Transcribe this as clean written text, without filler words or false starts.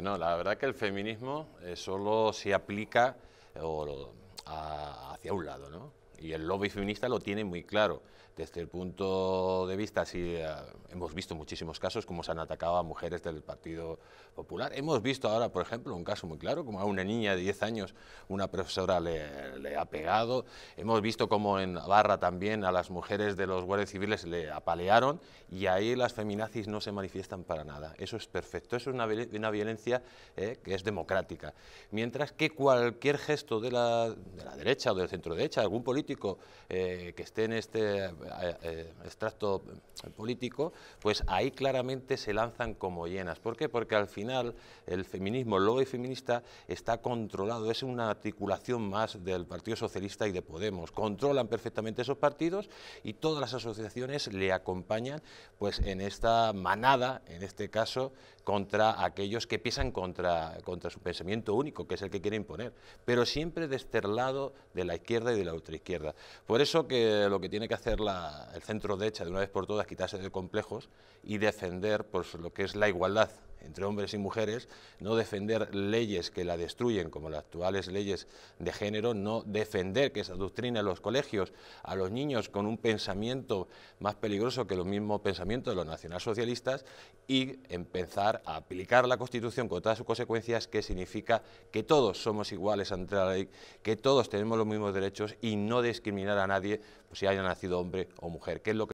No, la verdad que el feminismo solo se aplica hacia un lado, ¿no? Y el lobby feminista lo tiene muy claro. Desde el punto de vista, sí, hemos visto muchísimos casos como se han atacado a mujeres del Partido Popular. Hemos visto ahora, por ejemplo, un caso muy claro, como a una niña de 10 años una profesora le ha pegado. Hemos visto como en Navarra también a las mujeres de los guardias civiles le apalearon, y ahí las feminazis no se manifiestan para nada. Eso es perfecto, eso es una violencia que es democrática. Mientras que cualquier gesto de la derecha o del centro derecha, algún político, que esté en este extracto político, pues ahí claramente se lanzan como hienas. ¿Por qué? Porque al final el feminismo, el lobby feminista, está controlado, es una articulación más del Partido Socialista y de Podemos. Controlan perfectamente esos partidos y todas las asociaciones le acompañan pues en esta manada, en este caso, contra aquellos que piensan contra su pensamiento único, que es el que quiere imponer, pero siempre desde el lado de la izquierda y de la ultraizquierda. Por eso que lo que tiene que hacer el centro derecha de una vez por todas es quitarse de complejos y defender pues, lo que es la igualdad entre hombres y mujeres, no defender leyes que la destruyen, como las actuales leyes de género, no defender que se adoctrine en los colegios a los niños con un pensamiento más peligroso que los mismos pensamientos de los nacionalsocialistas, y empezar a aplicar la Constitución con todas sus consecuencias, que significa que todos somos iguales ante la ley, que todos tenemos los mismos derechos y no discriminar a nadie, pues, si haya nacido hombre o mujer, que es lo que